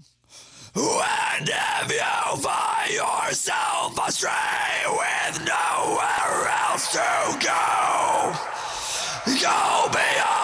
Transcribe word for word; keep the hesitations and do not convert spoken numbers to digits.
And if you find yourself astray with nowhere else to go, go beyond.